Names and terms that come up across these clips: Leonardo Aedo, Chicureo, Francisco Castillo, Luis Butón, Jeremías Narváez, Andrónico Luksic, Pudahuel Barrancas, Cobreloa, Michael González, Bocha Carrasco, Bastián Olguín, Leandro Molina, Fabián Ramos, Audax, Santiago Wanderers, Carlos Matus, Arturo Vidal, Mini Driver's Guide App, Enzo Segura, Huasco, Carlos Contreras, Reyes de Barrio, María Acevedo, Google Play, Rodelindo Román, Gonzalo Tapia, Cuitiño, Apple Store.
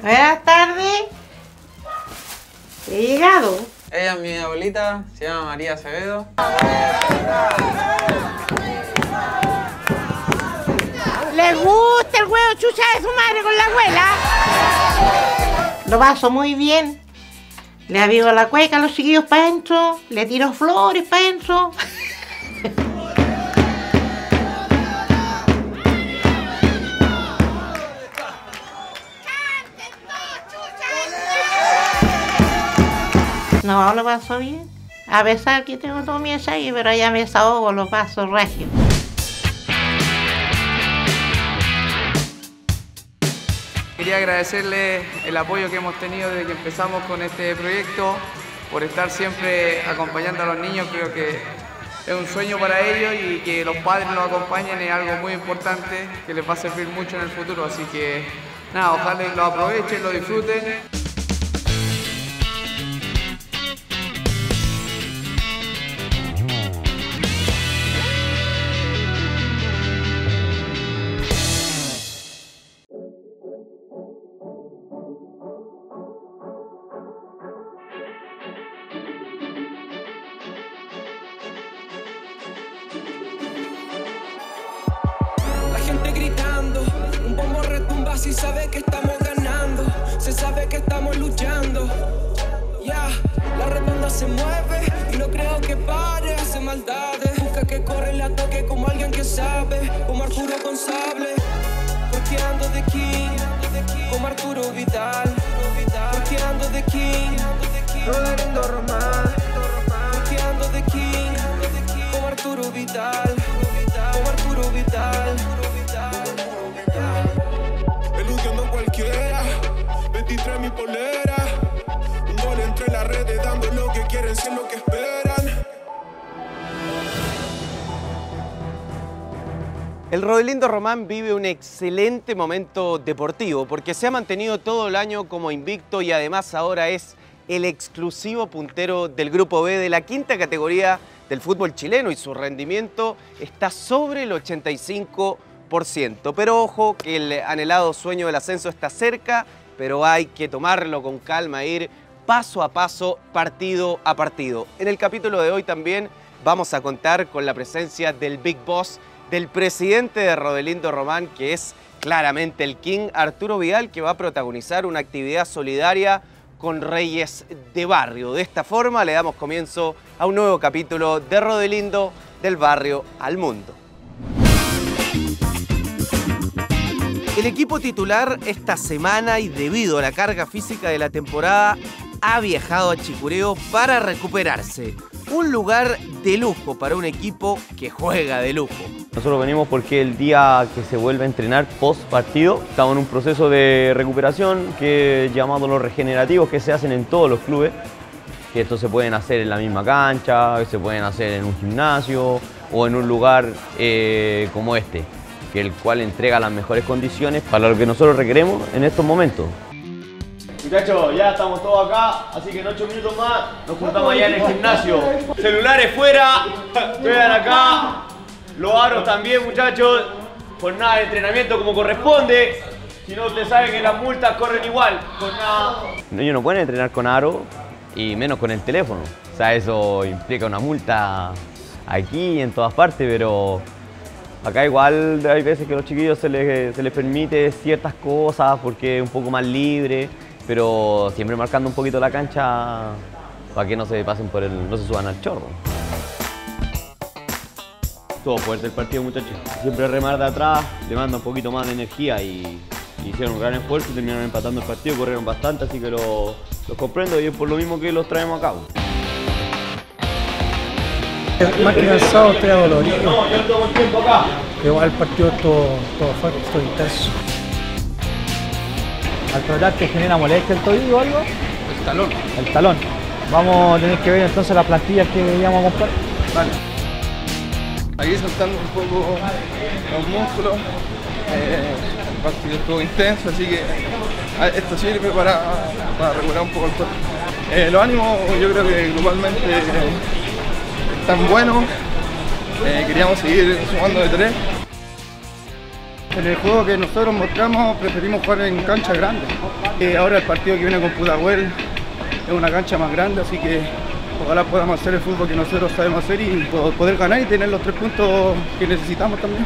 Buenas tardes. He llegado. Ella es mi abuelita, se llama María Acevedo. ¿Le gusta el huevo chucha de su madre con la abuela? Lo paso muy bien. Le abrigo la cueca a los chiquillos para adentro, le tiro flores para adentro. No, lo paso bien, a pesar que tengo todo mi ensayo, pero allá me desahogo, lo paso regio. Quería agradecerle el apoyo que hemos tenido desde que empezamos con este proyecto, por estar siempre acompañando a los niños. Creo que es un sueño para ellos y que los padres nos acompañen es algo muy importante que les va a servir mucho en el futuro, así que nada, ojalá lo aprovechen, lo disfruten. Si sabe que estamos ganando, se sabe que estamos luchando. Ya, la redonda se mueve y no creo que pare, hace maldades. Busca que corre el ataque como alguien que sabe, como Arturo González. Porque ando de king, como Arturo Vidal. Porque ando de king, Rodelindo Román. Porque ando de king, como Arturo Vidal. Como Arturo Vidal. Iludiendo a cualquiera, 23 mi polera. Un gol entre las redes, dando lo que quieren, sin lo que esperan. El Rodelindo Román vive un excelente momento deportivo porque se ha mantenido todo el año como invicto y además ahora es el exclusivo puntero del Grupo B de la quinta categoría del fútbol chileno y su rendimiento está sobre el 85%. Pero ojo que el anhelado sueño del ascenso está cerca, pero hay que tomarlo con calma, ir paso a paso, partido a partido. En el capítulo de hoy también vamos a contar con la presencia del Big Boss, del presidente de Rodelindo Román, que es claramente el King, Arturo Vidal, que va a protagonizar una actividad solidaria con Reyes de Barrio. De esta forma le damos comienzo a un nuevo capítulo de Rodelindo, del barrio al mundo. El equipo titular esta semana y debido a la carga física de la temporada ha viajado a Chicureo para recuperarse. Un lugar de lujo para un equipo que juega de lujo. Nosotros venimos porque el día que se vuelve a entrenar post partido estamos en un proceso de recuperación que llamado los regenerativos que se hacen en todos los clubes. Que estos se pueden hacer en la misma cancha, se pueden hacer en un gimnasio o en un lugar como este. Que el cual entrega las mejores condiciones para lo que nosotros requeremos en estos momentos. Muchachos, ya estamos todos acá, así que en 8 minutos más nos juntamos allá en el gimnasio. Celulares fuera, quedan acá, los aros también muchachos, jornada de entrenamiento como corresponde. Si no, ustedes saben que las multas corren igual. Ellos no pueden entrenar con aro y menos con el teléfono. O sea, eso implica una multa aquí y en todas partes, pero acá igual hay veces que a los chiquillos se les permite ciertas cosas porque es un poco más libre, pero siempre marcando un poquito la cancha para que no se pasen por no se suban al chorro. Todo fuerte el partido, muchachos. Siempre remar de atrás, le manda un poquito más de energía y hicieron un gran esfuerzo y terminaron empatando el partido, corrieron bastante, así que los comprendo y es por lo mismo que los traemos a cabo. Más que cansado, estoy adolorido. No, yo tomo el tiempo acá. Igual el partido es todo fuerte, todo intenso. Al tratar que genera molestia el tobillo o algo. El talón. El talón. Vamos a tener que ver entonces las plantillas que íbamos a comprar. Vale. Aquí soltando un poco los músculos. El partido estuvo intenso, así que esto sirve para regular un poco el cuerpo. Los ánimos yo creo que globalmente tan bueno, queríamos seguir sumando de tres. En el juego que nosotros mostramos preferimos jugar en canchas grandes. Ahora el partido que viene con Pudahuel es una cancha más grande, así que ojalá podamos hacer el fútbol que nosotros sabemos hacer y poder ganar y tener los 3 puntos que necesitamos también.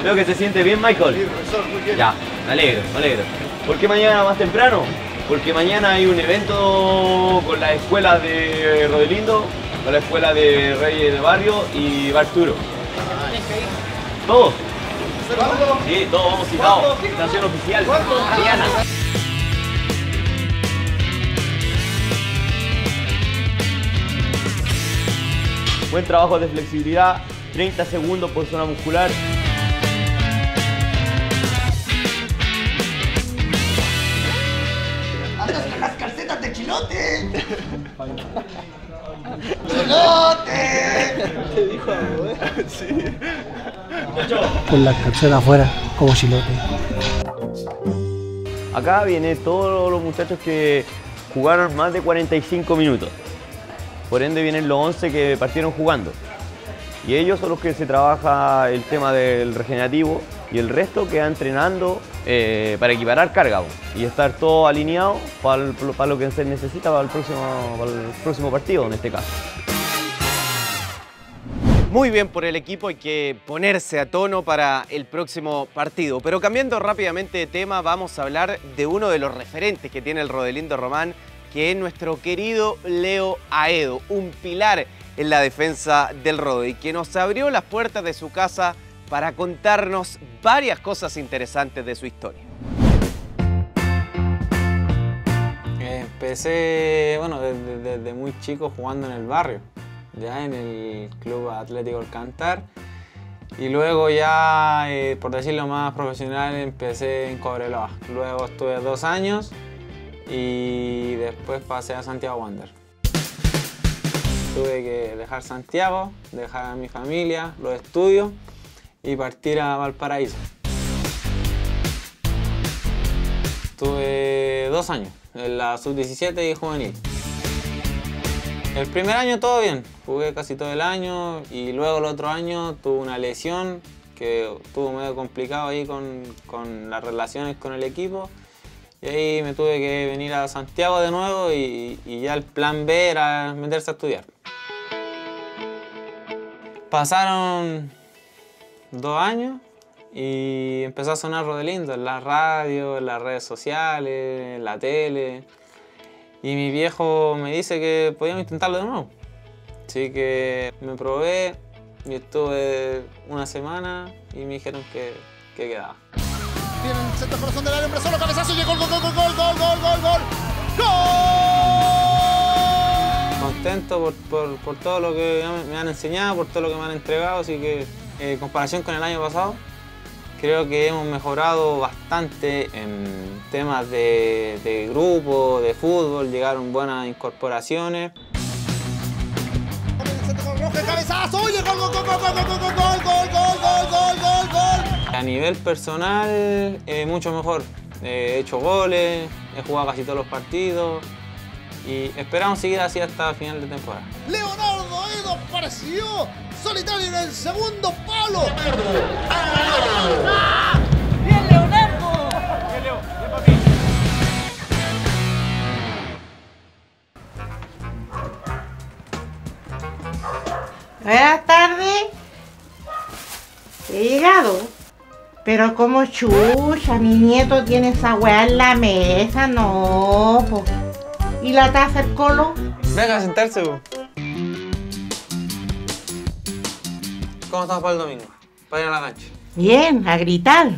Creo que se siente bien, Michael. Sí, profesor, muy bien. Ya, me alegro, me alegro. ¿Por qué mañana más temprano? Porque mañana hay un evento con las escuelas de Rodelindo, con la escuela de Reyes de Barrio y Arturo. ¿Todos? Sí, todos vamos citados. Citación oficial. Mañana. Buen trabajo de flexibilidad, 30 segundos por zona muscular. ¡Andas con las calcetas de chilote! ¡Chilote! Te dijo algo, ¿eh? Sí. Con las calcetas afuera, como chilote. Acá vienen todos los muchachos que jugaron más de 45 minutos. Por ende vienen los 11 que partieron jugando. Y ellos son los que se trabaja el tema del regenerativo y el resto queda entrenando para equiparar carga y estar todo alineado para lo que se necesita para el próximo partido en este caso. Muy bien por el equipo, hay que ponerse a tono para el próximo partido. Pero cambiando rápidamente de tema, vamos a hablar de uno de los referentes que tiene el Rodelindo Román, que es nuestro querido Leo Aedo, un pilar en la defensa del Rodo y que nos abrió las puertas de su casa para contarnos varias cosas interesantes de su historia. Empecé, bueno, desde muy chico jugando en el barrio, ya en el Club Atlético Alcantar, y luego ya, por decirlo más profesional, empecé en Cobreloa. Luego estuve 2 años y después pasé a Santiago Wanderers. Tuve que dejar Santiago, dejar a mi familia, los estudios y partir a Valparaíso. Estuve 2 años en la sub-17 y juvenil. El primer año todo bien, jugué casi todo el año y luego el otro año tuve una lesión que estuvo medio complicado ahí con las relaciones con el equipo. Y ahí me tuve que venir a Santiago de nuevo y ya el plan B era meterse a estudiar. Pasaron 2 años y empezó a sonar Rodelindo en la radio, en las redes sociales, en la tele. Y mi viejo me dice que podíamos intentarlo de nuevo. Así que me probé y estuve 1 semana y me dijeron que quedaba. Tiene el centro corazón del área, hombre solo, cabezazo, llegó el gol. Contento por todo lo que me han enseñado, por todo lo que me han entregado, así que en comparación con el año pasado, creo que hemos mejorado bastante en temas de grupo, de fútbol, llegaron buenas incorporaciones. A nivel personal, mucho mejor. He hecho goles, he jugado casi todos los partidos y esperamos seguir así hasta final de temporada. Leonardo Aedo apareció solitario en el segundo palo. ¡Bien, Leonardo! ¡Bien, Leo! ¡Bien, papi! Buenas tardes. He llegado. Pero como chucha, mi nieto tiene esa weá en la mesa, no, po. ¿Y la taza del Colo? Venga a sentarse, po. ¿Cómo estás para el domingo? Para ir a la cancha. Bien, a gritar.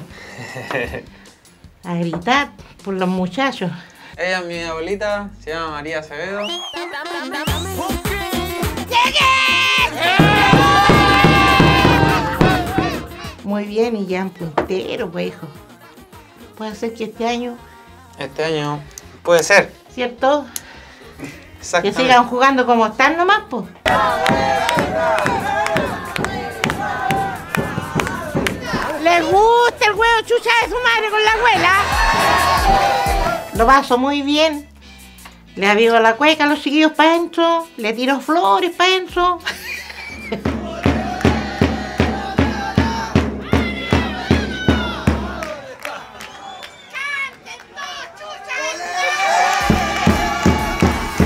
A gritar por los muchachos. Ella es mi abuelita, se llama María Acevedo. Muy bien, y ya en puntero, pues, hijo. ¿Puede ser que este año? Este año puede ser. ¿Cierto? Que sigan jugando como están nomás, pues. ¿Les gusta el huevo chucha de su madre con la abuela? Lo paso muy bien. Le abrigo la cueca a los chiquillos para adentro. Le tiro flores para adentro.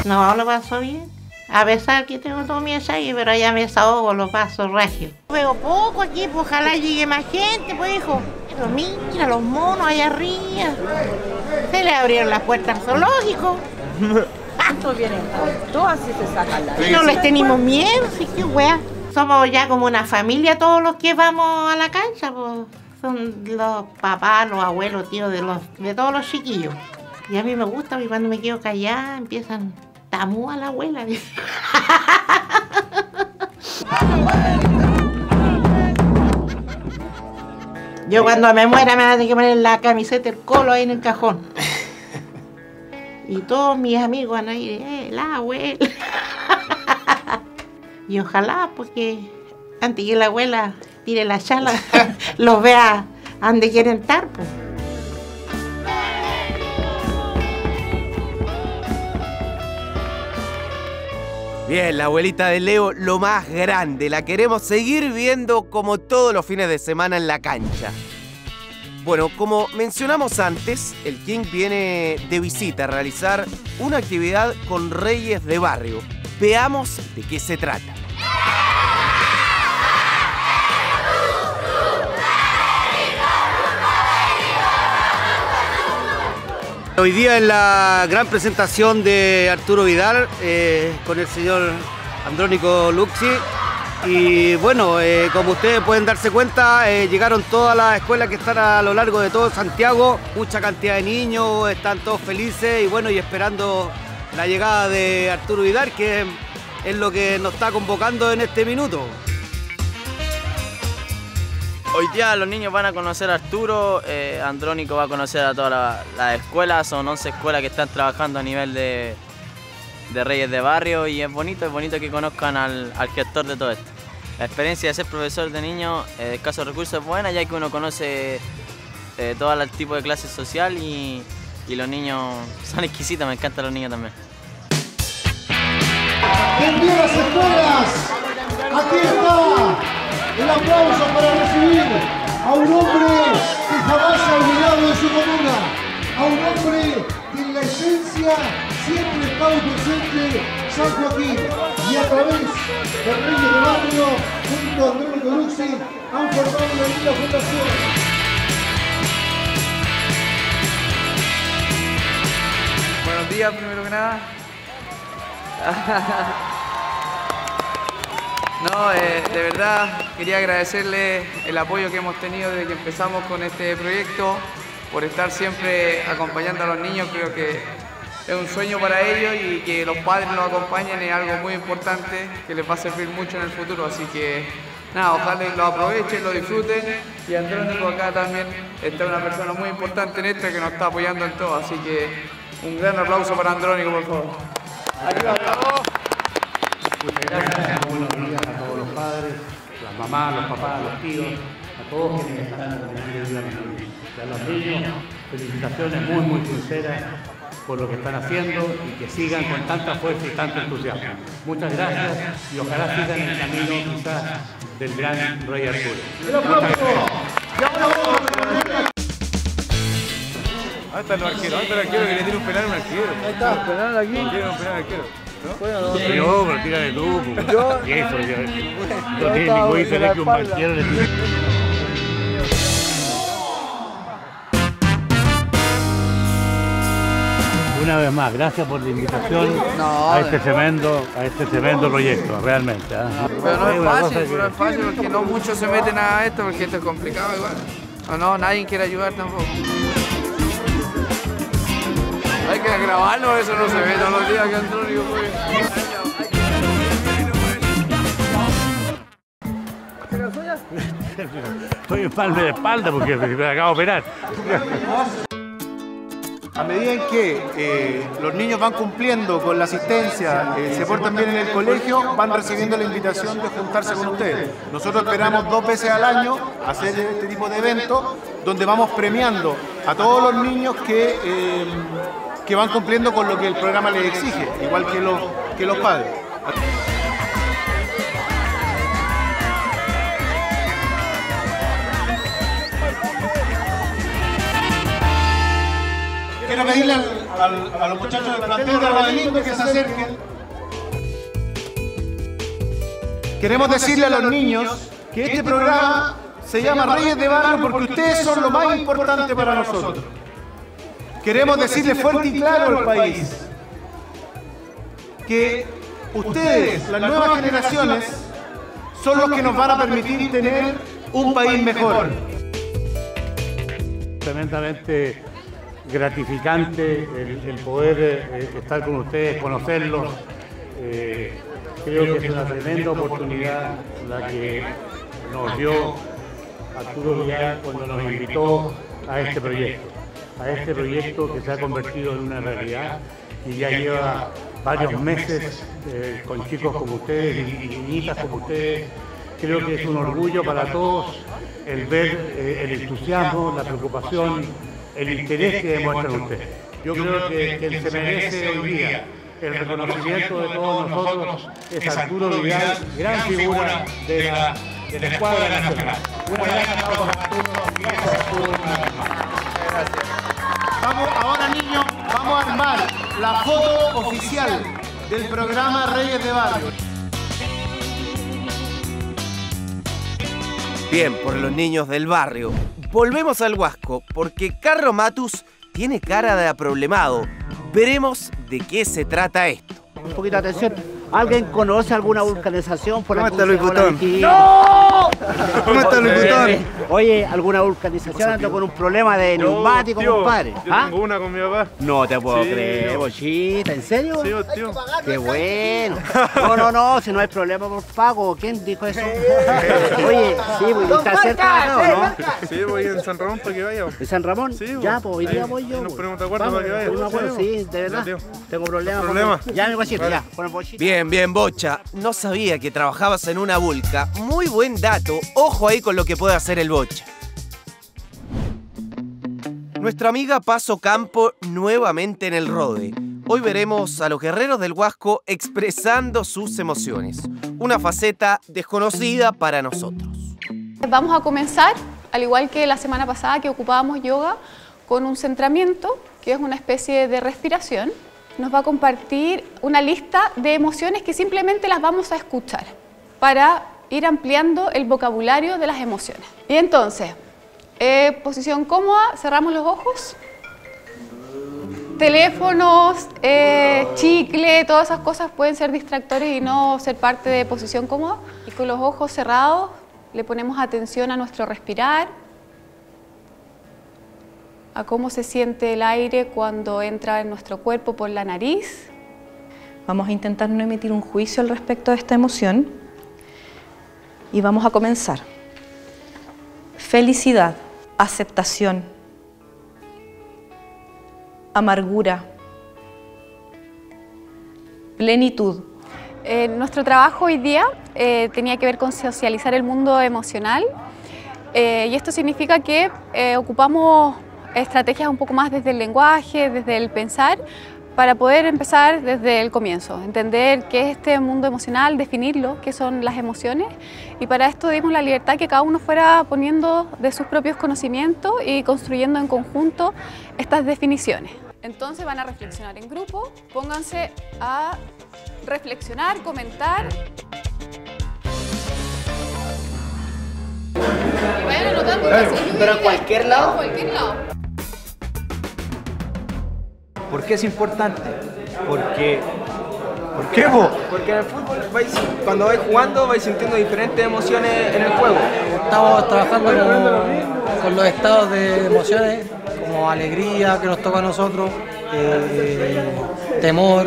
No, lo paso bien. A pesar que tengo todo mi allí, pero allá me desahogo, lo paso regio. Veo poco aquí, pues ojalá llegue más gente, pues hijo. Pero mira, los monos allá arriba. Se les abrieron las puertas al zoológico. Todos vienen, todos así se sacan la... No les tenemos miedo, sí, qué wea. Somos ya como una familia todos los que vamos a la cancha, pues. Son los papás, los abuelos, tíos, de todos los chiquillos. Y a mí me gusta, porque cuando me quedo callada empiezan... Tamú a la abuela, dice. Yo cuando me muera me van a tener que poner la camiseta, el colo ahí en el cajón. Y todos mis amigos van a ir, la abuela. Y ojalá, porque antes que la abuela tire la chala, los vea a donde quieren estar, pues. Bien, la abuelita de Leo, lo más grande. La queremos seguir viendo como todos los fines de semana en la cancha. Bueno, como mencionamos antes, el King viene de visita a realizar una actividad con Reyes de Barrio. Veamos de qué se trata. Hoy día en la gran presentación de Arturo Vidal con el señor Andrónico Luksic. Y bueno, como ustedes pueden darse cuenta, llegaron todas las escuelas que están a lo largo de todo Santiago. Mucha cantidad de niños, están todos felices y bueno, y esperando la llegada de Arturo Vidal, que es lo que nos está convocando en este minuto. Hoy día los niños van a conocer a Arturo, Andrónico va a conocer a todas las escuelas, son 11 escuelas que están trabajando a nivel de Reyes de Barrio y es bonito que conozcan al gestor de todo esto. La experiencia de ser profesor de niños de escasos recursos es buena, ya que uno conoce todo el tipo de clase social y los niños son exquisitos, me encantan los niños también. ¡Bienvenidos a las escuelas! ¡Aquí está! El aplauso para recibir a un hombre que jamás se ha olvidado de su comuna, a un hombre que en la esencia siempre está presente, San Joaquín, y a través de Reyes de Barrio, junto a Andrónico Luksic, han formado una linda fundación. Buenos días, primero que nada. No, de verdad quería agradecerle el apoyo que hemos tenido desde que empezamos con este proyecto, por estar siempre acompañando a los niños. Creo que es un sueño para ellos y que los padres los acompañen es algo muy importante que les va a servir mucho en el futuro. Así que nada, ojalá lo aprovechen, lo disfruten. Y Andrónico acá también está una persona muy importante en esto que nos está apoyando en todo. Así que un gran aplauso para Andrónico, por favor. Arriba, bravo. Muchas gracias, buenos días a todos los padres, las mamás, los papás, los tíos, a todos quienes están acompañando a los niños. Felicitaciones muy sinceras por lo que están haciendo y que sigan con tanta fuerza y tanto entusiasmo. Muchas gracias y ojalá sigan en el camino quizás del gran Rey Arturo. Ahí está el arquero, que le tiene un penal a un arquero. Ahí está, un penal aquí. Le tiene un penal al arquero. No, pero tira de tú. Y eso, no tiene ningún interés que un banquero le tire. Una vez más, gracias por la invitación a este tremendo proyecto, realmente. Pero no es fácil, porque no muchos se meten a esto, porque esto es complicado igual. No, nadie quiere ayudar tampoco. Hay que grabarlo, eso no se ve todos los días que Andrónico fue. ¿Se la suya? Estoy empalme de espalda porque me acabo de operar. A medida en que los niños van cumpliendo con la asistencia, se portan bien en el colegio, van recibiendo la invitación de juntarse con ustedes. Nosotros esperamos 2 veces al año hacer este tipo de eventos donde vamos premiando a todos los niños que van cumpliendo con lo que el programa les exige, igual que los padres. Quiero pedirle a los muchachos del plantel de Rodelindo que se acerquen. Queremos decirle a los niños que este programa se llama Reyes de Barrio porque ustedes son lo más importante para nosotros. Queremos decirle fuerte y claro al país que ustedes, las nuevas generaciones, son los que nos van a permitir tener un país mejor. Tremendamente gratificante el poder estar con ustedes, conocerlos. Creo que es una tremenda oportunidad la que nos dio Arturo Vidal cuando nos invitó a este proyecto que se ha convertido en una realidad y ya lleva varios meses con chicos como ustedes y niñitas como ustedes. Creo que es un orgullo para todos el ver el entusiasmo, la preocupación, el interés que demuestran ustedes. Yo creo que se merece hoy día el reconocimiento de todos nosotros es Arturo Vidal, gran figura de la escuadra nacional. Un gran aplauso a Arturo. Vamos, ahora niños, vamos a armar la foto oficial del programa Reyes de Barrio. Bien, por los niños del barrio. Volvemos al Huasco, porque Carlos Matus tiene cara de aproblemado. Veremos de qué se trata esto. Un poquito de atención. ¿Alguien conoce alguna vulcanización? Por ¿cómo está Luis Butón? ¡No! ¿Cómo está Luis Butón? Oye, ¿alguna vulcanización? Ando con un problema de neumático, compadre. ¿Ah? Tengo una con mi papá. No te puedo creer, bochita. ¿En serio? Sí, tío. Qué bueno. No, si no hay problema por pago. ¿Quién dijo eso? Oye, sí, voy a estar cerca, ¿no? Sí, voy en San Ramón para que vaya. ¿En San Ramón? Sí, voy. Ya, pues hoy día voy yo. Nos ponemos de acuerdo para que vaya. No me acuerdo, sí, de verdad. Tengo problemas. Ya, mi bochita, ya. Bien, Bocha. No sabía que trabajabas en una vulca. Muy buen dato. Ojo ahí con lo que puede hacer el Bocha. Nuestra amiga Paso Campo nuevamente en el Rode. Hoy veremos a los guerreros del Huasco expresando sus emociones. Una faceta desconocida para nosotros. Vamos a comenzar, al igual que la semana pasada que ocupábamos yoga, con un centramiento, que es una especie de respiración. Nos va a compartir una lista de emociones que simplemente las vamos a escuchar para ir ampliando el vocabulario de las emociones. Y entonces, posición cómoda, cerramos los ojos. Teléfonos, chicle, todas esas cosas pueden ser distractores y no ser parte de posición cómoda. Y con los ojos cerrados le ponemos atención a nuestro respirar, a cómo se siente el aire cuando entra en nuestro cuerpo por la nariz. Vamos a intentar no emitir un juicio al respecto de esta emoción y vamos a comenzar. Felicidad, aceptación, amargura, plenitud. Nuestro trabajo hoy día tenía que ver con socializar el mundo emocional y esto significa que ocupamos estrategias un poco más desde el lenguaje, desde el pensar, para poder empezar desde el comienzo, entender qué es este mundo emocional, definirlo, qué son las emociones, y para esto dimos la libertad que cada uno fuera poniendo de sus propios conocimientos y construyendo en conjunto estas definiciones. Entonces van a reflexionar en grupo, pónganse a reflexionar, comentar. Y vayan anotando, pero en cualquier lado. En cualquier lado. ¿Por qué es importante? Porque ¿qué, po? Porque en el fútbol vais, cuando vais jugando vais sintiendo diferentes emociones en el juego. Estamos trabajando con los estados de emociones, como alegría que nos toca a nosotros, temor,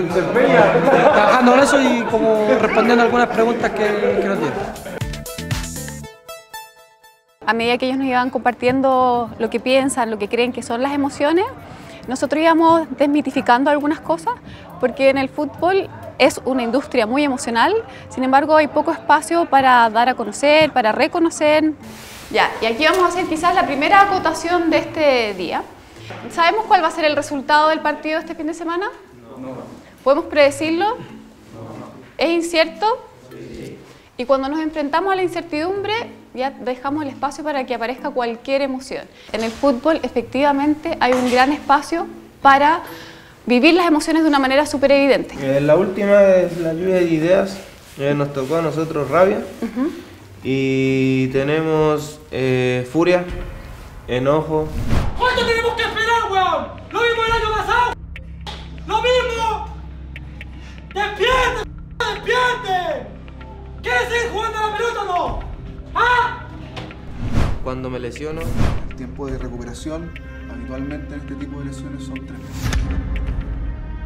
trabajando en eso y como respondiendo algunas preguntas que nos tienen. A medida que ellos nos iban compartiendo lo que piensan, lo que creen que son las emociones, nosotros íbamos desmitificando algunas cosas, porque en el fútbol es una industria muy emocional, sin embargo hay poco espacio para dar a conocer, para reconocer. Ya, y aquí vamos a hacer quizás la primera acotación de este día. ¿Sabemos cuál va a ser el resultado del partido este fin de semana? No. ¿Podemos predecirlo? No. ¿Es incierto? Sí. Y cuando nos enfrentamos a la incertidumbre, ya dejamos el espacio para que aparezca cualquier emoción. En el fútbol, efectivamente, hay un gran espacio para vivir las emociones de una manera súper evidente. La última es la lluvia de ideas, nos tocó a nosotros rabia, y tenemos furia, enojo. ¿Cuánto tenemos que esperar, weón? ¡Lo mismo el año pasado! ¡Lo mismo! ¡Despierte, despierte! ¿Qué es jugando a la pelota, no? ¡Ah! Cuando me lesiono, el tiempo de recuperación habitualmente en este tipo de lesiones son 3 meses.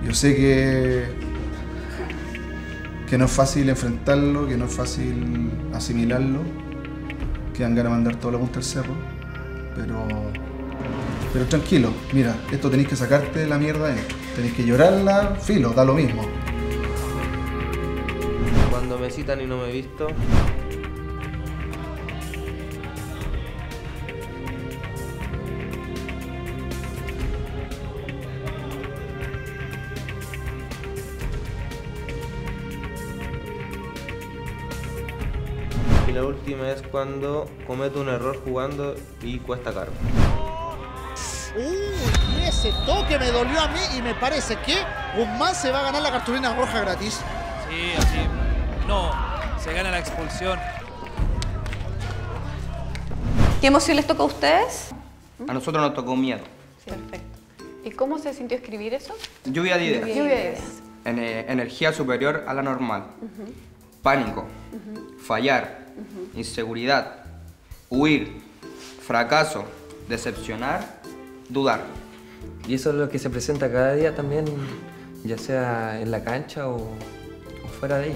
Yo sé que no es fácil enfrentarlo, que no es fácil asimilarlo, que dan ganas de mandar toda la punta al cerro, pero tranquilo, mira, esto tenés que sacarte de la mierda, tenés que llorarla, filo, da lo mismo. Cuando me citan y no me he visto. La última es cuando cometo un error jugando y cuesta caro. Ese toque me dolió a mí y me parece que Guzmán se va a ganar la cartulina roja gratis. Sí, así. No, se gana la expulsión. ¿Qué emoción les tocó a ustedes? A nosotros nos tocó miedo. Sí, perfecto. ¿Y cómo se sintió escribir eso? Lluvia de ideas. Lluvia de ideas. Energía superior a la normal. Pánico. Fallar. Inseguridad, huir, fracaso, decepcionar, dudar. Y eso es lo que se presenta cada día también, ya sea en la cancha o fuera de ella.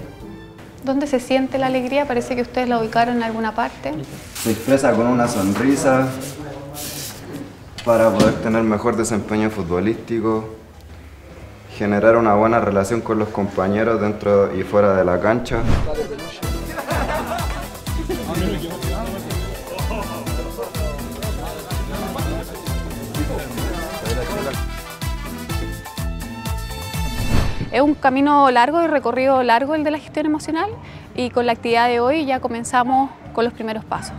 ¿Dónde se siente la alegría? Parece que ustedes la ubicaron en alguna parte. Se expresa con una sonrisa para poder tener mejor desempeño futbolístico, generar una buena relación con los compañeros dentro y fuera de la cancha. Es un camino largo y recorrido largo el de la gestión emocional, y con la actividad de hoy ya comenzamos con los primeros pasos.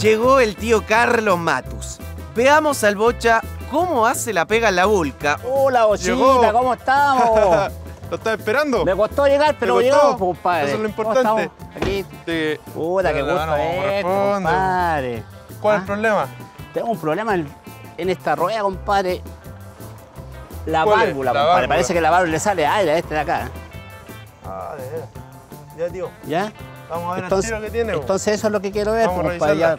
Llegó el tío Carlos Matus. Veamos al Bocha cómo hace la pega en la Vulca. ¡Hola, Bochita! Llegó. ¿Cómo estamos? ¿Lo estaba esperando? Me costó llegar, pero llegó, compadre. Eso es lo importante. Aquí. Sí. Puta, qué gusto esto, compadre. ¿Cuál es el problema? Tengo un problema en esta rueda, compadre. La válvula, compadre. Parece que la válvula le sale aire a este de acá. Ah, de verdad. Ya, tío. ¿Ya? Vamos a ver el tiro que tiene. Entonces eso es lo que quiero ver, compadre.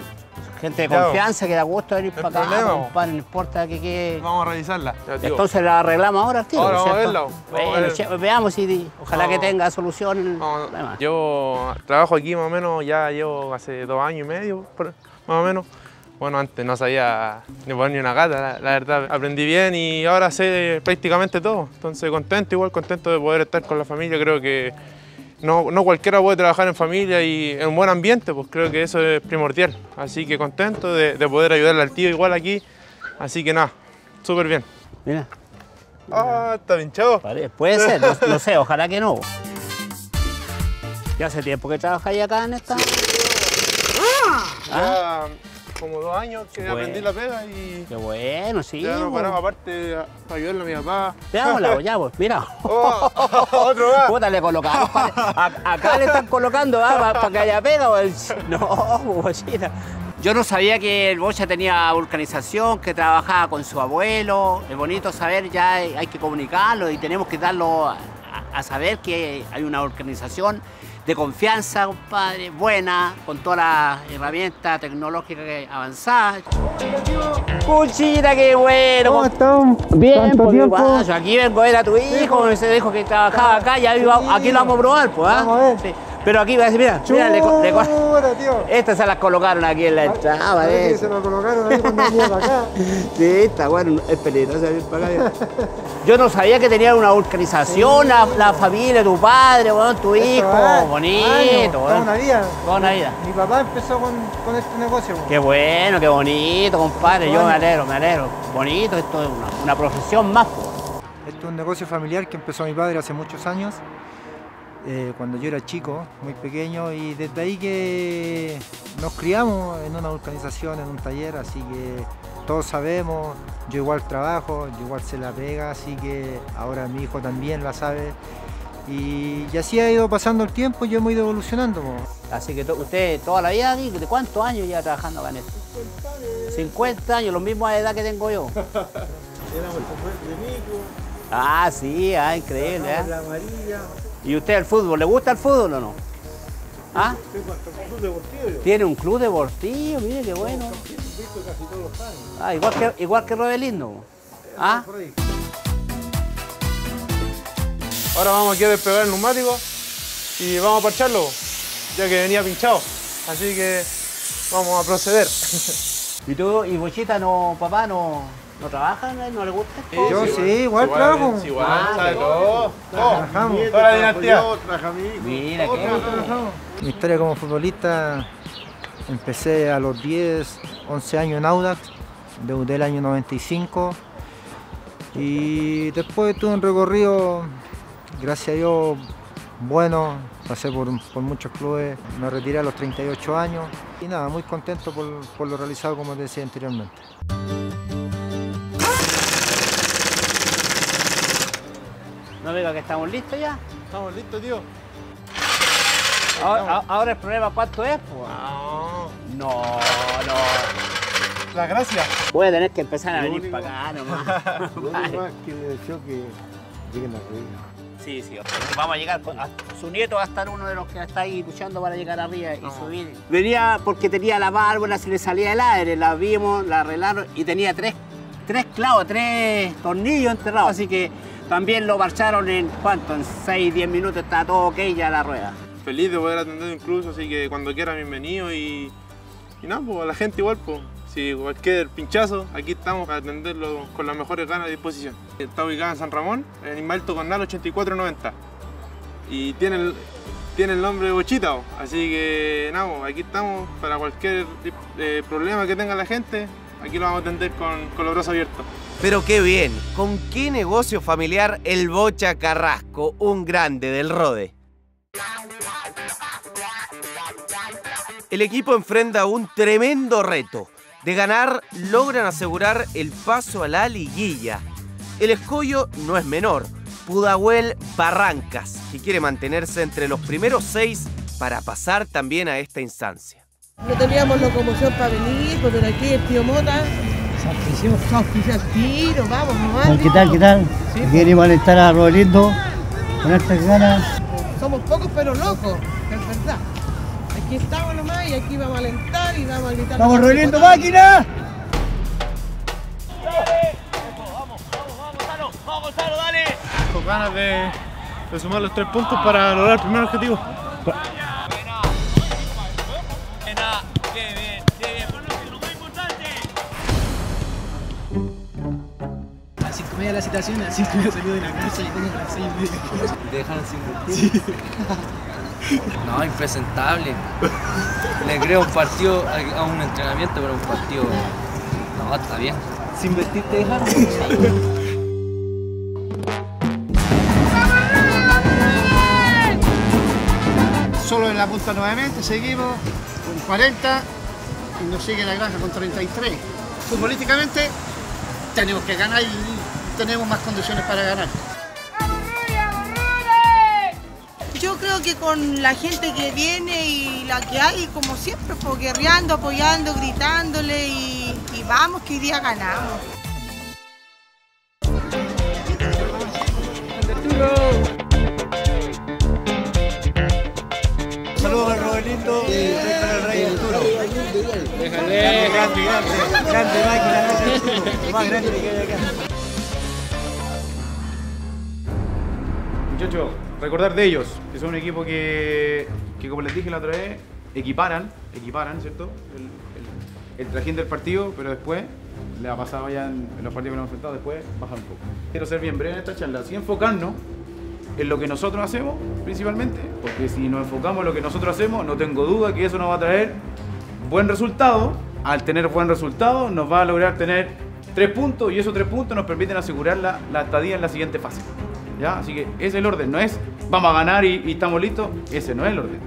Gente de confianza, que da gusto venir para acá, compadre, no importa qué. Vamos a revisarla. Entonces la arreglamos ahora, tío. Ahora vamos a verlo. Veamos si ojalá que tenga solución. Yo trabajo aquí más o menos, ya llevo hace 2 años y medio, más o menos. Bueno, antes no sabía ni poner ni una gata, la verdad. Aprendí bien y ahora sé prácticamente todo. Entonces contento, igual contento de poder estar con la familia. Creo que no cualquiera puede trabajar en familia y en un buen ambiente, pues creo que eso es primordial. Así que contento de poder ayudarle al tío igual aquí. Así que nada, súper bien. Mira. Ah, está pinchado. Puede ser, no sé, ojalá que no. Ya hace tiempo que trabajáis acá en esta. Ah. Como 2 años que aprendí la pega y... ¡Qué bueno, sí! Ya no paramos aparte para ayudarle a mi papá. Veámosla, ya, pues, mira. ¡Otro más! Puta, le colocamos. Acá le están colocando, para que haya pega. No, Bochita. Yo no sabía que el Bocha tenía vulcanización, que trabajaba con su abuelo. Es bonito saber, ya hay que comunicarlo y tenemos que darlo a saber que hay una vulcanización de confianza, compadre, buena, con todas las herramientas tecnológicas avanzadas. ¡Cuchita, qué bueno! ¿Cómo están? Bien, pues, guayo, aquí vengo a ver a tu hijo, se dijo que trabajaba acá, ya aquí lo vamos a probar, pues, ¿ah? Vamos a ver. Sí. Pero aquí, mira, mira, tío. Estas se las colocaron aquí en la entrada, ¿eh? Se las colocaron ahí cuando venía para acá. Sí, está bueno, es peligroso venir para acá. Yo no sabía que tenían una organización, sí, la familia, tu padre, bueno, tu hijo, bonito. Toda una vida. Toda una vida. Mi papá empezó con este negocio. Bueno. Qué bueno, qué bonito, compadre. Yo me alegro, me alegro. Bonito, esto es una profesión más. Esto es un negocio familiar que empezó mi padre hace muchos años. Cuando yo era chico, muy pequeño, y desde ahí que nos criamos en una organización, en un taller, así que todos sabemos, yo igual trabajo, yo igual se la pega, así que ahora mi hijo también la sabe. Y así ha ido pasando el tiempo y yo hemos ido evolucionando. Así que usted toda la vida, ¿de cuántos años ya trabajando con esto? 50 años, la misma edad que tengo yo. Éramos el fútbol de Nico. Ah, sí, increíble. La amarilla. ¿Y usted el fútbol? ¿Le gusta el fútbol o no? ¿Ah? Tengo hasta un club deportivo yo. Tiene un club deportivo, mire qué bueno. Visto casi todos los años. Ah, igual que Rodelindo. ¿Ah? Ahora vamos aquí a despegar el neumático y vamos a parcharlo, ya que venía pinchado. Así que vamos a proceder. ¿Y tú, y Bochita, no, papá, no trabajan? ¿No le gusta? Yo sí, igual trabajo. Igual, ¿sabes? Todos trabajamos. Toda la dinastía. Mira, mi historia como futbolista, empecé a los 10, 11 años en Audax, debuté el año 95 y después tuve un recorrido, gracias a Dios, bueno, pasé por muchos clubes, me retiré a los 38 años y nada, muy contento por lo realizado, como te decía anteriormente. No diga que estamos listos ya. Estamos listos, tío. Ahora el problema, ¿cuánto es? Pues? No. La gracia. Voy a tener que empezar a venir para acá nomás. Lo único más que me deseo que lleguen a arriba. Sí, vamos a llegar, su nieto va a estar uno de los que está ahí luchando para llegar arriba y subir. Venía porque tenía la válvula, se le salía el aire, la vimos, la arreglaron y tenía tres tornillos enterrados, así que también lo marcharon en, ¿cuánto? En 6, 10 minutos está todo ok ya la rueda. Feliz de poder atender incluso, así que cuando quiera bienvenido y nada, pues a la gente igual, pues. Si cualquier pinchazo, aquí estamos para atenderlo con las mejores ganas de disposición. Está ubicada en San Ramón, en Inmalto Cornal 8490. Y tiene el nombre de Bochita, así que nada, aquí estamos para cualquier problema que tenga la gente, aquí lo vamos a atender con los brazos abiertos. Pero qué bien, ¿con qué negocio familiar el Bocha Carrasco, un grande del Rode? El equipo enfrenta un tremendo reto. De ganar, logran asegurar el paso a la liguilla. El escollo no es menor. Pudahuel Barrancas, que quiere mantenerse entre los primeros 6 para pasar también a esta instancia. No teníamos locomoción para venir, pero aquí el tío Mota. Sacrificio al tiro, vamos, mamá. ¿Qué tal? ¿Sí? Quiere molestar a Rodelindo con estas ganas. Somos pocos pero locos, es verdad. Aquí estamos nomás y aquí vamos a alentar y vamos a gritar. ¡Vamos, Rodelindo, máquina! ¡Vamos, Gonzalo, dale! Con ganas de sumar los 3 puntos para lograr el primer objetivo. A las 5:30 la citación, a las 5:30 salió de la casa y tengo a las 6:30. ¿Te dejaron sin puntos? No, impresentable. Le creo un partido a un entrenamiento, pero un partido. No, está bien. Sin vestirte dejaron. Solo en la punta nuevamente, seguimos con 40 y nos sigue la granja con 33. Futbolísticamente tenemos que ganar y tenemos más condiciones para ganar. Yo creo que con la gente que viene y la que hay, como siempre, guerreando, apoyando, gritándole y vamos, que hoy día ganamos. Saludos al Rodelindo y estoy con el Rey Arturo. Déjale, grande máquina, grande, más grande que hay acá. Muchachos, recordar de ellos, que son un equipo que como les dije la otra vez, equiparan, ¿cierto? El trajín del partido, pero después, la pasada ya en los partidos que nos hemos enfrentado, después bajar un poco. Quiero ser bien breve en esta charla, así enfocarnos en lo que nosotros hacemos, principalmente, porque si nos enfocamos en lo que nosotros hacemos, no tengo duda que eso nos va a traer buen resultado. Al tener buen resultado, nos va a lograr tener 3 puntos y esos 3 puntos nos permiten asegurar la estadía en la siguiente fase. ¿Ya? Así que ese es el orden, no es vamos a ganar y estamos listos, ese no es el orden.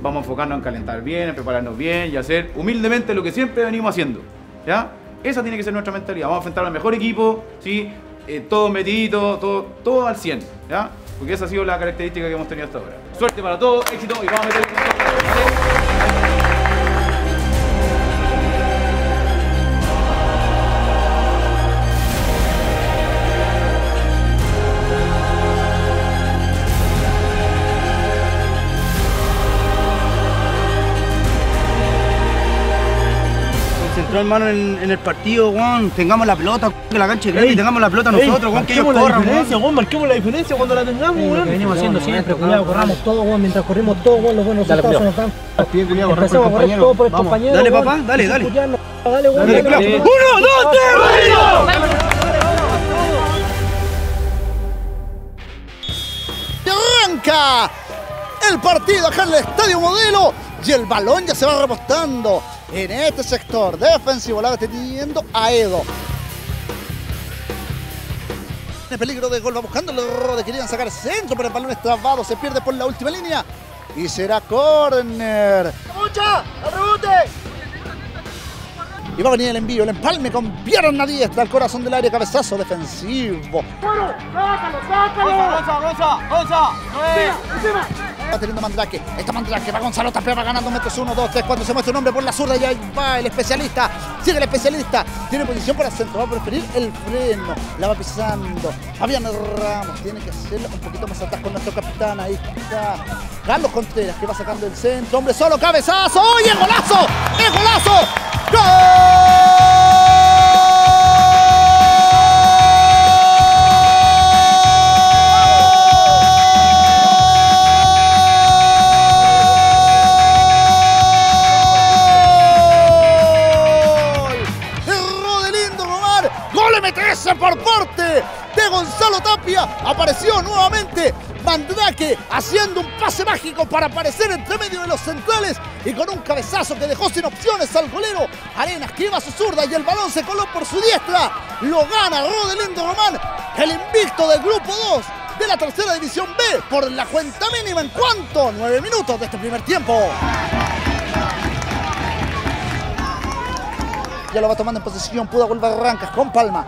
Vamos a enfocarnos en calentar bien, en prepararnos bien y hacer humildemente lo que siempre venimos haciendo, ¿ya? Esa tiene que ser nuestra mentalidad. Vamos a enfrentar al mejor equipo, ¿sí? Todo metido, todo al 100, ¿ya? Porque esa ha sido la característica que hemos tenido hasta ahora. Suerte para todos, éxito y vamos a meter el... hermano, en el partido, weón, tengamos la pelota, que la cancha es grande, tengamos la pelota nosotros, weón, que ellos corran, weón, marquemos la diferencia cuando la tengamos, weón. Lo que venimos haciendo siempre, cuidado, corramos todo, weón, mientras corrimos todo, weón, los buenos resultados se nos dan. Empezamos a correr todo por el compañero. Dale, papá, dale, dale. Dale, weón, dale, dale. ¡Uno, dos, tres, ¡vámonos! ¡Arranca el partido acá en el Estadio Modelo! Y el balón ya se va repostando en este sector defensivo, la está teniendo Aedo. En peligro de gol, va buscando los rodes, querían sacar centro, pero el balón es trabado, se pierde por la última línea y será córner. ¡Mucha! ¡Al rebote! Y va a venir el envío, el empalme con pierna diestra, al corazón del área, cabezazo defensivo. ¡Bueno! ¡Sácalo, sácalo! ¡Gonza, Gonza, Gonza! ¡Encima! Va teniendo Mandrake, está Mandrake, va Gonzalo Tapia, va ganando metros 1, 2, 3, 4, se muestra un hombre por la zurda y ahí va el especialista, sigue el especialista, tiene posición para el centro, va a preferir el freno, la va pisando, Fabián Ramos, tiene que hacerlo un poquito más atrás con nuestro capitán, ahí está Carlos Contreras que va sacando el centro, hombre solo, cabezazo, ¡y el golazo! ¡El golazo! ¡Gol! Por parte de Gonzalo Tapia apareció nuevamente Mandrake haciendo un pase mágico para aparecer entre medio de los centrales y con un cabezazo que dejó sin opciones al golero. Arenas que iba a su zurda y el balón se coló por su diestra, lo gana Rodelindo Román, el invicto del grupo 2 de la tercera división B por la cuenta mínima en cuanto 9 minutos de este primer tiempo. Ya lo va tomando en posición Pudahuel Barrancas con Palma.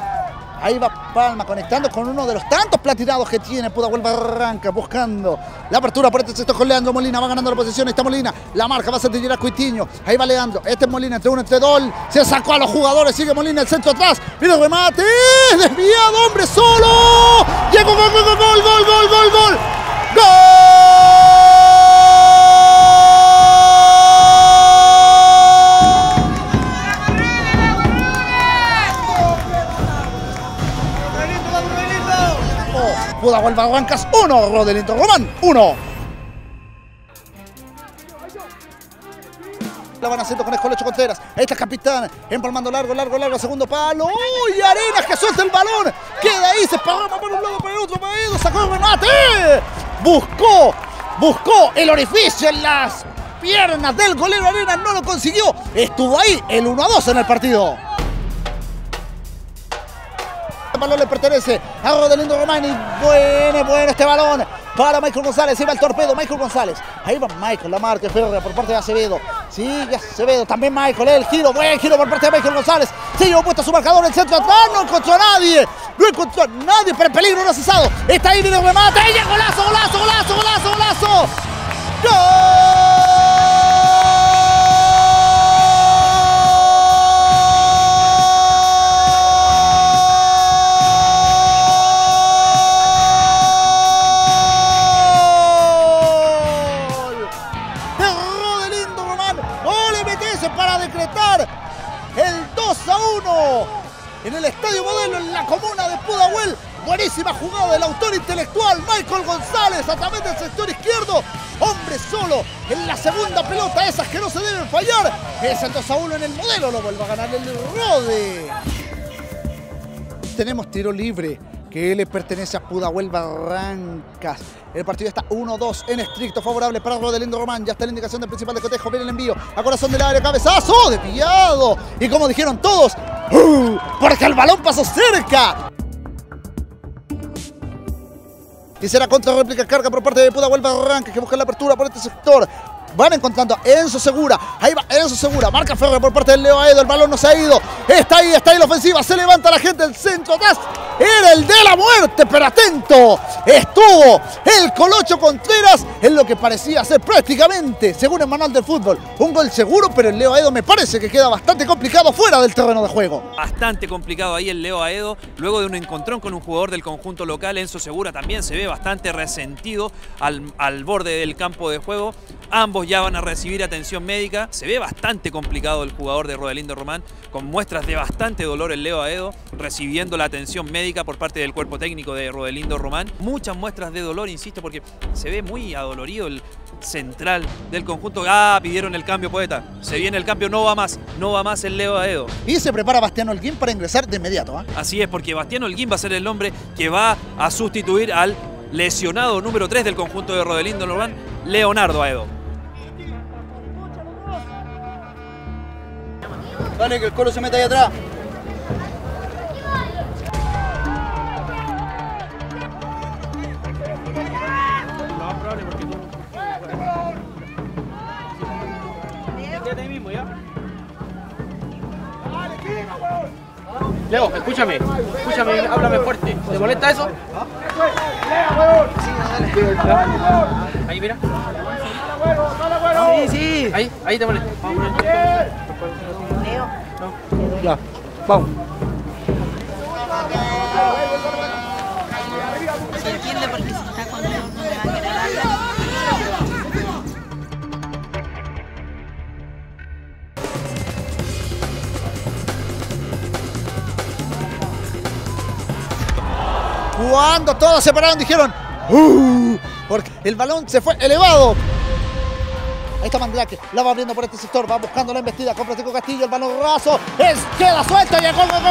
Ahí va Palma conectando con uno de los tantos platinados que tiene Pudahuel Barrancas, buscando la apertura por este sector con Leandro Molina, va ganando la posición, está Molina, la marca va a sentir a Cuitiño, ahí va Leandro, este es Molina, entre uno, entre dos, se sacó a los jugadores, sigue Molina, el centro atrás, viene el remate, desviado, hombre solo, llegó, gol, gol, gol, gol, gol, gol, gol, gol, gol. Pudahuel Barrancas 1, Rodelindo Román 1. La van haciendo con el Colocho Contreras. Ahí está el capitán, empalmando largo, largo, largo, segundo palo. ¡Uy! Arenas que suelta el balón. Queda ahí, se esparrama por un lado, para el otro, para el otro. Sacó el remate. Buscó el orificio en las piernas del golero Arenas. No lo consiguió. Estuvo ahí el 1-2 en el partido. El balón le pertenece a Rodelindo Román y bueno este balón para Michael González, iba el torpedo, Michael González, ahí va Michael, la marca férrea por parte de Acevedo, sigue Acevedo, también Michael, el giro, buen giro por parte de Michael González, se llevó puesto su marcador, el centro atrás, no encontró a nadie, pero el peligro no ha cesado, está ahí, viene el remate, ahí llega, golazo, golazo, golazo, golazo, golazo, ¡gol! En el Estadio Modelo, en la comuna de Pudahuel, buenísima jugada del autor intelectual Michael González a través del sector izquierdo, hombre solo en la segunda pelota, esas que no se deben fallar, es el 2-1 en el Modelo, lo vuelve a ganar el Rode. Tenemos tiro libre que le pertenece a Pudahuel Barrancas. El partido está 1-2 en estricto favorable para Rodelindo Román. Ya está la indicación del principal de cotejo. Viene el envío a corazón del área. ¡Cabezazo! ¡Desviado! Y como dijeron todos, porque el balón pasó cerca. Y será contra réplica, carga por parte de Pudahuel Barrancas que busca la apertura por este sector. Van encontrando a Enzo Segura. Ahí va Enzo Segura. Marca Ferrer por parte del Leo Aedo. El balón no se ha ido. Está ahí la ofensiva. Se levanta la gente del centro atrás. Era el de la muerte, pero atento. Estuvo el Colocho Contreras en lo que parecía ser prácticamente, según el manual del fútbol, un gol seguro, pero el Leo Aedo me parece que queda bastante complicado fuera del terreno de juego. Bastante complicado ahí el Leo Aedo, luego de un encontrón con un jugador del conjunto local. Enzo Segura también se ve bastante resentido al borde del campo de juego. Ambos ya van a recibir atención médica. Se ve bastante complicado el jugador de Rodelindo Román, con muestras de bastante dolor el Leo Aedo, recibiendo la atención médica por parte del cuerpo técnico de Rodelindo Román. Muchas muestras de dolor, insisto, porque se ve muy adolorido el central del conjunto. Ah, pidieron el cambio, Poeta. Se viene el cambio, no va más el Leo Aedo. Y se prepara Bastián Olguín para ingresar de inmediato, ¿eh? Así es, porque Bastián Olguín va a ser el hombre que va a sustituir al lesionado número 3 del conjunto de Rodelindo Román, Leonardo Aedo. Dale, que el Colo se meta ahí atrás. Leo, escúchame, háblame fuerte. ¿Te molesta eso? Ahí, mira. Sí, sí. Ahí te molesta. No. Ya, vamos. Se entiende porque si está con Leo no le va a querer hablar. Cuando todos se pararon dijeron porque el balón se fue elevado. Ahí está Mandrake, la va abriendo por este sector, va buscando la embestida con Francisco Castillo, el balón raso, queda suelta y el gol, gol.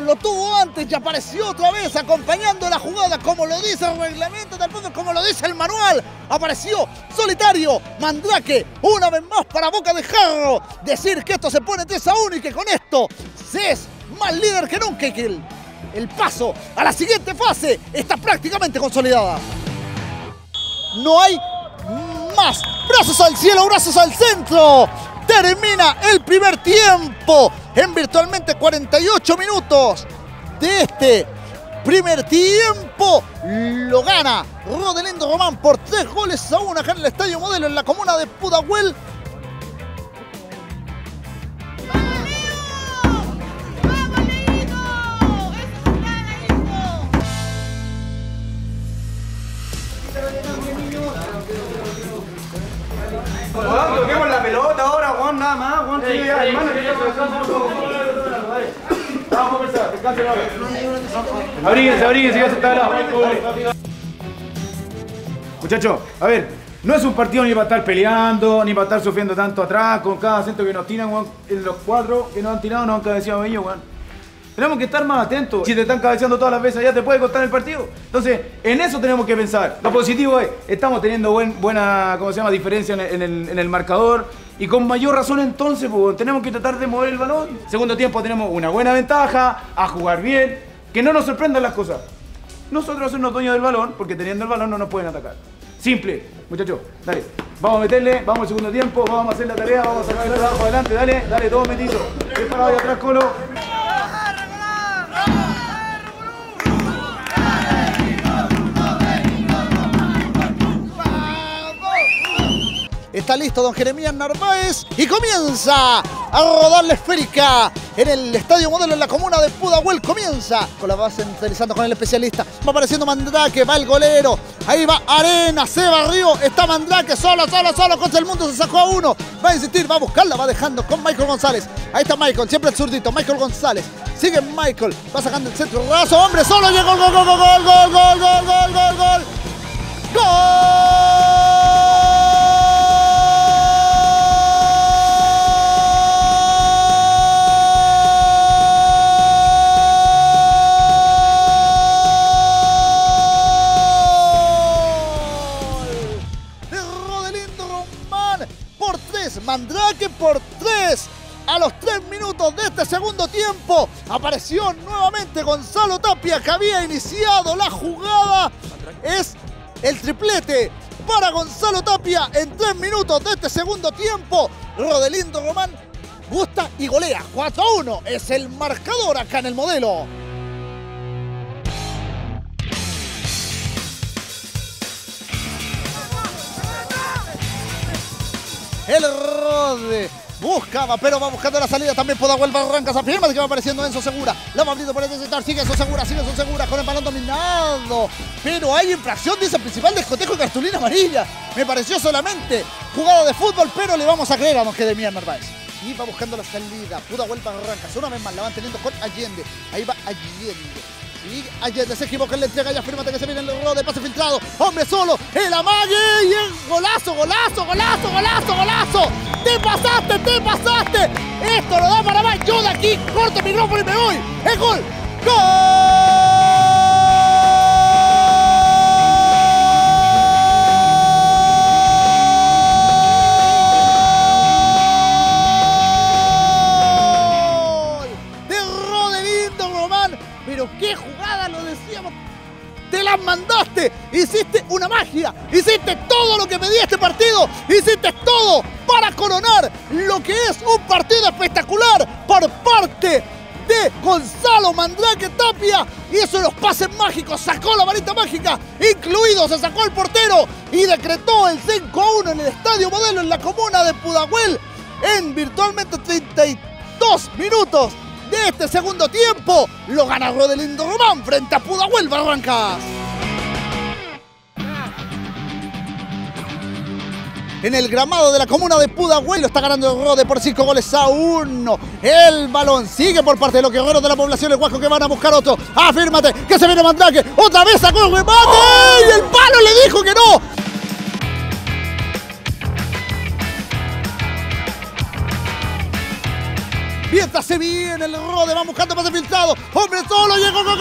Lo tuvo antes y apareció otra vez acompañando la jugada, como lo dice el reglamento, tampoco como lo dice el manual. Apareció solitario Mandrake, una vez más para boca de jarro. Decir que esto se pone 3-1 y que con esto se es más líder que nunca y que el paso a la siguiente fase está prácticamente consolidada. No hay más. Brazos al cielo, brazos al centro. Termina el primer tiempo en virtualmente 48 minutos de este primer tiempo. Lo gana Rodelindo Román por 3-1 acá en el Estadio Modelo, en la comuna de Pudahuel. Nada más, Juan, sí, ya, hermano. Vamos a conversar, descansen ahora. Abríguense, que se está al lado. Muchachos, a ver, no es un partido ni para estar peleando, ni para estar sufriendo tanto atrás, con cada centro que nos tiran, Juan, los 4 que nos han tirado nos han cabeceado ellos, Juan. Tenemos que estar más atentos. Si te están cabeceando todas las veces, ya te puede costar el partido. Entonces, en eso tenemos que pensar. Lo positivo es, estamos teniendo buena, ¿cómo se llama?, diferencia en el marcador. Y con mayor razón entonces, pues, tenemos que tratar de mover el balón. Segundo tiempo tenemos una buena ventaja, a jugar bien, que no nos sorprendan las cosas. Nosotros somos dueños del balón, porque teniendo el balón no nos pueden atacar. Simple, muchachos, dale. Vamos a meterle, vamos al segundo tiempo, vamos a hacer la tarea, vamos a sacar el trabajo adelante, dale, dale, todo metido. Preparado ahí atrás, Colo. Está listo don Jeremías Narváez y comienza a rodar la esférica en el Estadio Modelo en la comuna de Pudahuel. Comienza con la base centralizando con el especialista. Va apareciendo Mandrake, va el golero. Ahí va Arena, se barrió. Está Mandrake solo. Contra el mundo se sacó a uno. Va a insistir, va a buscarla, va dejando con Michael González. Ahí está Michael, siempre el zurdito. Michael González. Sigue Michael. Va sacando el centro. Raso, hombre, solo llegó. ¡Gol! Mandrake por 3. A los 3 minutos de este segundo tiempo apareció nuevamente Gonzalo Tapia, que había iniciado la jugada. Es el triplete para Gonzalo Tapia en 3 minutos de este segundo tiempo. Rodelindo Román gusta y golea. 4-1 es el marcador acá en el modelo. El Rode buscaba, pero va buscando la salida también Pudahuel Barrancas. Afirma que va apareciendo Enzo Segura. La va abriendo por el sector. Sigue Enzo Segura con el balón dominado. Pero hay infracción, dice el principal de escotejo y cartulina amarilla. Me pareció solamente jugada de fútbol, pero le vamos a creer a nos que de Mian Narváez. Y va buscando la salida Pudahuel Barrancas. Una vez más la van teniendo con Allende. Ahí va Allende. Y Allende se equivoca en la entrega y afírmate que se viene el rol de pase filtrado. Hombre solo, el amague y el golazo. Te pasaste. Esto lo da para más. Yo de aquí corto el micrófono y me voy. ¡Es gol! ¡Gol! De Rodelindo Román. Pero qué jugada, lo decíamos, te las mandaste, hiciste una magia, hiciste todo lo que pedía este partido, hiciste todo para coronar lo que es un partido espectacular por parte de Gonzalo Mandrake Tapia. Hizo los pases mágicos, sacó la varita mágica, incluido se sacó el portero y decretó el 5-1 en el Estadio Modelo en la comuna de Pudahuel en virtualmente 32 minutos. De este segundo tiempo lo gana Rodelindo Román frente a Pudahuel Barrancas. En el gramado de la comuna de Pudahuel lo está ganando el Rode por 5-1. El balón sigue por parte de los guerreros de la población de Huasco, que van a buscar otro. Afírmate que se viene Mandrake. Otra vez sacó el remate y el palo le dijo que no. Mientras se viene el Rode, va buscando pase filtrado. Hombre solo, llegó, ¡gol!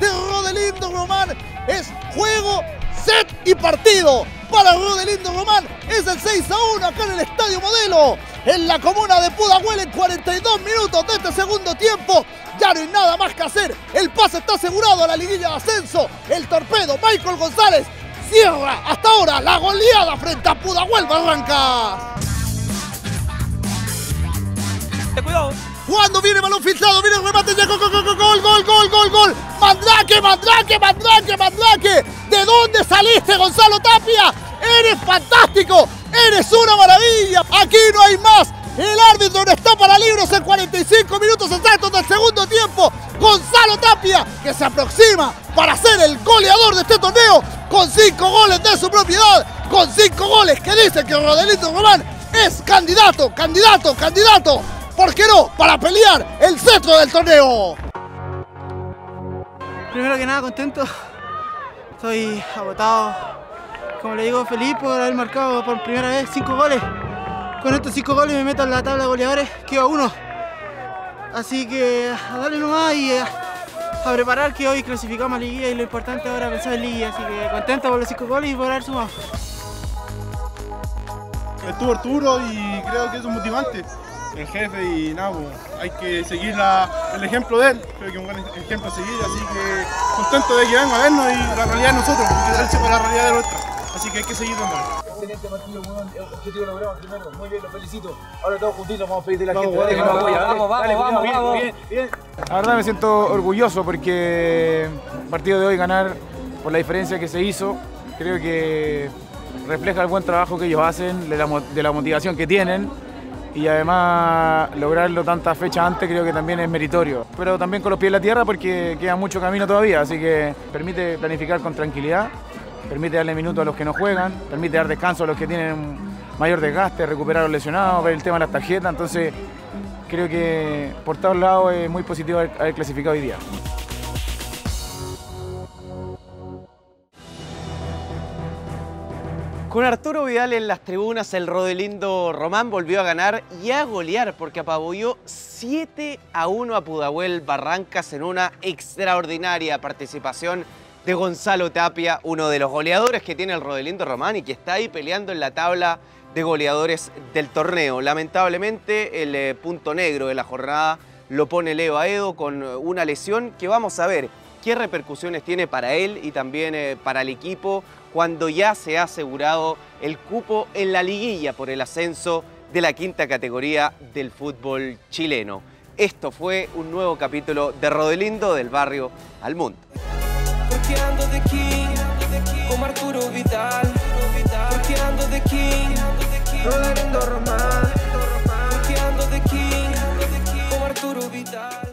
De Rodelindo Román es juego, set y partido. Para Rodelindo Román es el 6-1 acá en el Estadio Modelo. En la comuna de Pudahuel en 42 minutos de este segundo tiempo. Ya no hay nada más que hacer. El pase está asegurado a la liguilla de ascenso. El torpedo Michael González cierra hasta ahora la goleada frente a Pudahuel Barrancas. Cuidado. Cuando viene balón filtrado, viene el remate. Gol. Mandrake. ¿De dónde saliste, Gonzalo Tapia? Eres fantástico. ¡Eres una maravilla! ¡Aquí no hay más! El árbitro no está para libros en 45 minutos exactos del segundo tiempo. Gonzalo Tapia, que se aproxima para ser el goleador de este torneo, con 5 goles de su propiedad, con 5 goles que dicen que Rodelindo Román es candidato, ¿por qué no?, para pelear el cetro del torneo. Primero que nada, contento. Estoy agotado. Como le digo, feliz por haber marcado por primera vez 5 goles. Con estos 5 goles me meto en la tabla de goleadores, quedo 1. Así que a darle nomás y a preparar, que hoy clasificamos a liguilla y lo importante ahora es pensar en liguilla. Así que contento por los 5 goles y por haber sumado. Estuvo Arturo y creo que es un motivante, el jefe, y nada, hay que seguir el ejemplo de él. Creo que es un buen ejemplo a seguir, así que contento de que venga a vernos y la realidad de nosotros, porque él sepa la realidad de nuestra. Así que hay que seguir nomás. Excelente partido, weón. Objetivo logrado primero. Muy bien, los felicito. Ahora todos juntitos vamos a pedirle a la gente. Vamos, bien. La verdad me siento orgulloso porque el partido de hoy ganar por la diferencia que se hizo, creo que refleja el buen trabajo que ellos hacen, de la motivación que tienen, y además lograrlo tantas fechas antes creo que también es meritorio. Pero también con los pies en la tierra porque queda mucho camino todavía, así que permite planificar con tranquilidad. Permite darle minutos a los que no juegan, permite dar descanso a los que tienen mayor desgaste, recuperar a los lesionados, ver el tema de las tarjetas. Entonces, creo que por todos lados es muy positivo haber clasificado hoy día. Con Arturo Vidal en las tribunas, el Rodelindo Román volvió a ganar y a golear porque apabulló 7-1 a Pudahuel Barrancas en una extraordinaria participación de Gonzalo Tapia, uno de los goleadores que tiene el Rodelindo Román y que está ahí peleando en la tabla de goleadores del torneo. Lamentablemente, el punto negro de la jornada lo pone Leo Aedo con una lesión que vamos a ver qué repercusiones tiene para él y también para el equipo cuando ya se ha asegurado el cupo en la liguilla por el ascenso de la quinta categoría del fútbol chileno. Esto fue un nuevo capítulo de Rodelindo, del barrio al mundo. Porque ando de king, como Arturo Vidal. Porque ando de king, Rodelindo Román. Porque ando de king, como Arturo Vidal.